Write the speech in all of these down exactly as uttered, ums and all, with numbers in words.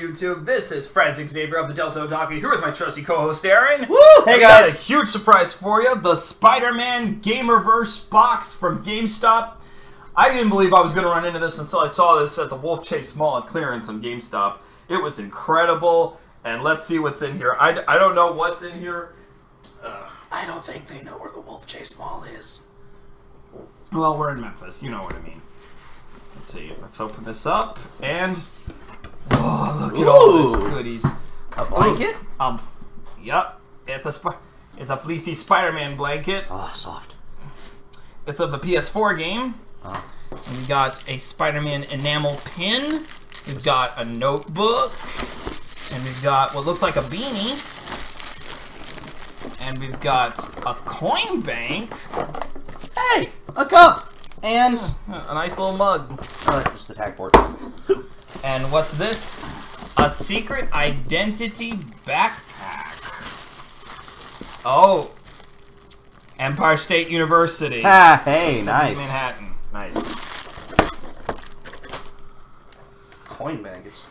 YouTube. This is Francis Xavier of the Delta Otaku here with my trusty co-host Aaron. Woo! Hey and guys! Got a huge surprise for you, the Spider-Man Gamerverse box from GameStop. I didn't believe I was going to run into this until I saw this at the Wolf Chase Mall at clearance on GameStop. It was incredible, and let's see what's in here. I, I don't know what's in here. Uh, I don't think they know where the Wolf Chase Mall is. Well, we're in Memphis, you know what I mean. Let's see, let's open this up, and... Oh, look at Ooh. all these goodies. A blanket? Ooh. Um, Yep, it's a, sp it's a fleecy Spider-Man blanket. Oh, soft. It's of the P S four game. Oh. And we got a Spider-Man enamel pin. We've got a notebook. And we've got what looks like a beanie. And we've got a coin bank. Hey, a cup! And... a nice little mug. Oh, that's just the tag board. And what's this? A secret identity backpack. Oh. Empire State University. Ah, hey, nice. Manhattan. Nice. Coin bag is...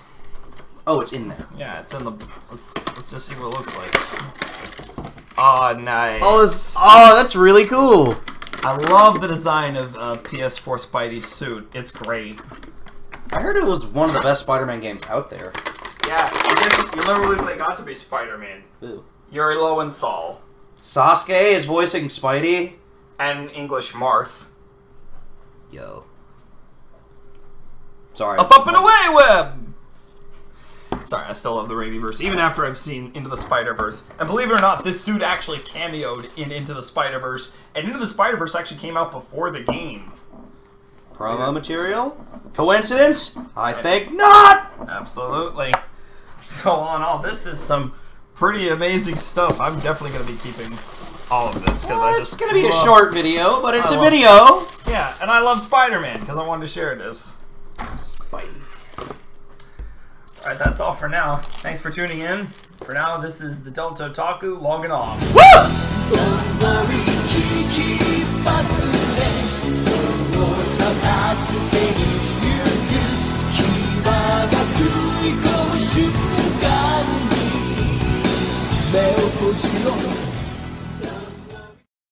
Oh, it's in there. Yeah, it's in the... Let's, let's just see what it looks like. Oh, nice. Oh, it's, oh that's really cool. I love the design of uh, P S four Spidey's suit. It's great. I heard it was one of the best Spider-Man games out there. Yeah, I guess you never really got to be Spider-Man. Yuri Lowenthal. Sasuke is voicing Spidey. And English Marth. Yo. Sorry. Up, up, and away, Web! Sorry, I still love the Raimiverse, even after I've seen Into the Spider-Verse. And believe it or not, this suit actually cameoed in Into the Spider-Verse, and Into the Spider-Verse actually came out before the game. Promo yeah. material? Coincidence? I right. think not! Absolutely. So all in all, this is some pretty amazing stuff. I'm definitely going to be keeping all of this. Well, I just it's going to be a short video, but it's I a video. Yeah, and I love Spider-Man, because I wanted to share this. Spidey. Alright, that's all for now. Thanks for tuning in. For now, this is the Delta Otaku logging off. Woo! Don't worry, Kiki,